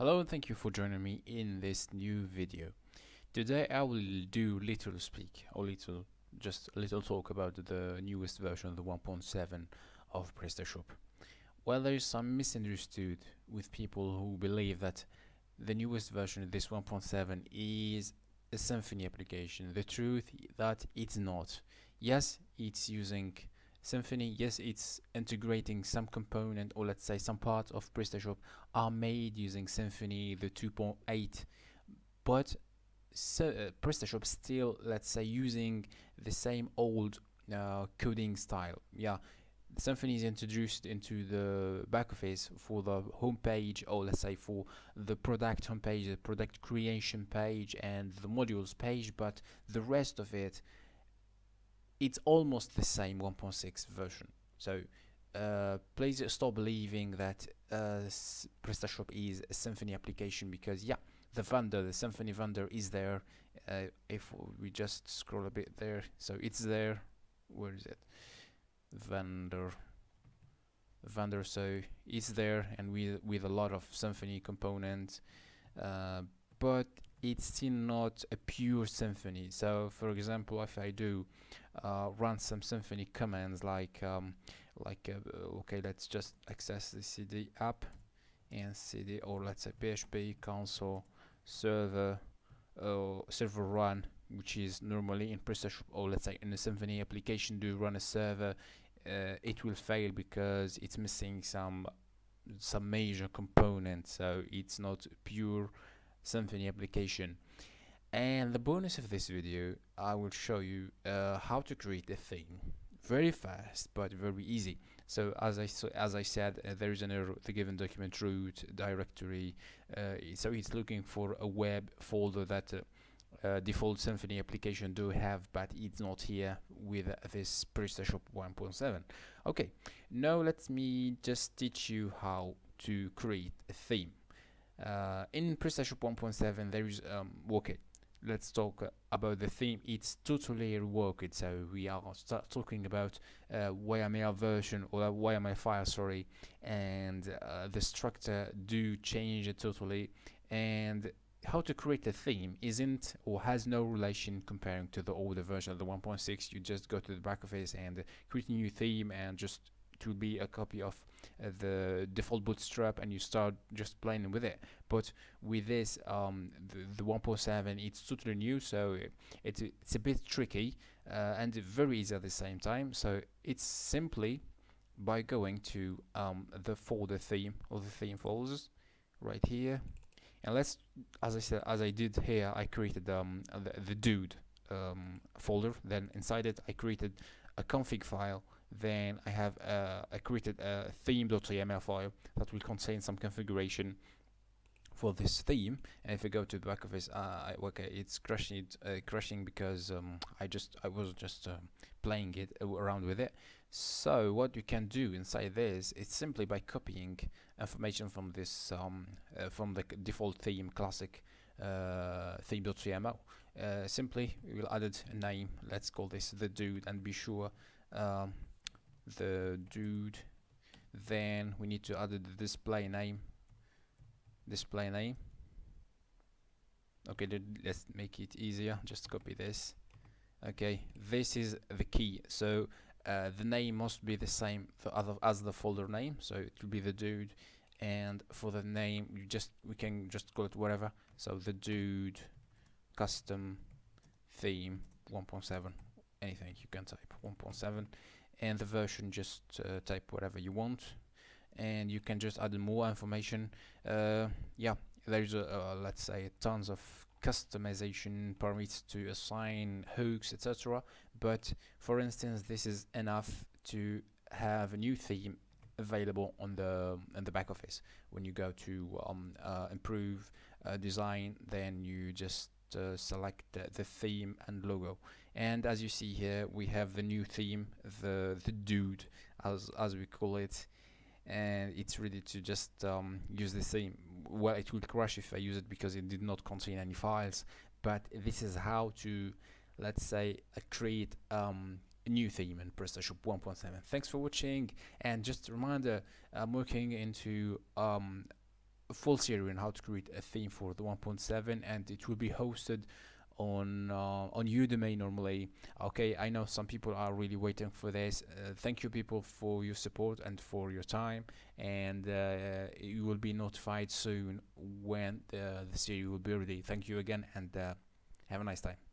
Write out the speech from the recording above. Hello and thank you for joining me in this new video. Today I will do just a little talk about the newest version, the 1.7 of PrestaShop. Well, there is some misunderstood with people who believe that the newest version, this 1.7, is a Symfony application. The truth that it's not. Yes, it's using Symfony, yes, it's integrating some component, or let's say some parts of PrestaShop are made using Symfony, the 2.8, but PrestaShop still, let's say, using the same old coding style. Yeah, Symfony is introduced into the back office for the homepage, or let's say for the product homepage, the product creation page, and the modules page, but the rest of it, it's almost the same 1.6 version. So please stop believing that PrestaShop is a Symfony application, because yeah, the vendor, the Symfony vendor, is there. If we just scroll a bit there, so it's there. Where is it? Vendor. So it's there, and with a lot of Symfony components, but it's still not a pure Symfony. So for example, if I do run some Symfony commands okay, let's just access the cd app and cd, or let's say php console server, or server run, which is normally in PrestaShop, or let's say in a Symfony application, do run a server, it will fail because it's missing some major component. So it's not pure Symfony application. And the bonus of this video, I will show you how to create a theme very fast but very easy. So as I said, there is an error, the given document root directory, so it's looking for a web folder that default Symfony application do have, but it's not here with this PrestaShop 1.7. okay, now let me just teach you how to create a theme. In PrestaShop 1.7 there is WorkIt. Let's talk about the theme. It's totally WorkIt, so we are talking about YAML version, or YAML file, sorry, and the structure do change totally, and how to create a theme isn't or has no relation comparing to the older version of the 1.6. You just go to the back office and create a new theme, and just to be a copy of the default Bootstrap, and you start just playing with it. But with this the 1.7, it's totally new, so it's a bit tricky and very easy at the same time. So it's simply by going to the folder theme, or the theme folders right here, and let's, as I said, as I did here, I created the dude folder, then inside it I created a config file, then I have I created a theme.yml file that will contain some configuration for this theme. And if I go to the back office, okay, it's crashing, because I was just playing it around with it. So what you can do inside this is simply by copying information from this from the default theme classic theme.yml. Simply we'll add a name. Let's call this the dude, and be sure the dude. Then we need to add the display name. Okay, let's make it easier, just copy this. Okay, this is the key, so the name must be the same as the folder name, so it will be the dude. And for the name, we can just call it whatever, so the dude custom theme 1.7, anything you can type, 1.7, and the version, just type whatever you want, and you can just add more information. Yeah, there's let's say tons of customization parameters to assign, hooks, etc., but for instance this is enough to have a new theme available on the back office. When you go to improve design, then you just select the theme and logo, and as you see here we have the new theme, the dude as we call it, and it's ready to just use the theme. Well, it will crash if I use it because it did not contain any files, but this is how to, let's say, create a new theme in PrestaShop 1.7. Thanks for watching, and just a reminder, I'm working into a full series on how to create a theme for the 1.7, and it will be hosted on Udemy normally. Okay, I know some people are really waiting for this. Thank you people for your support and for your time, and you will be notified soon when the series will be ready. Thank you again, and have a nice time.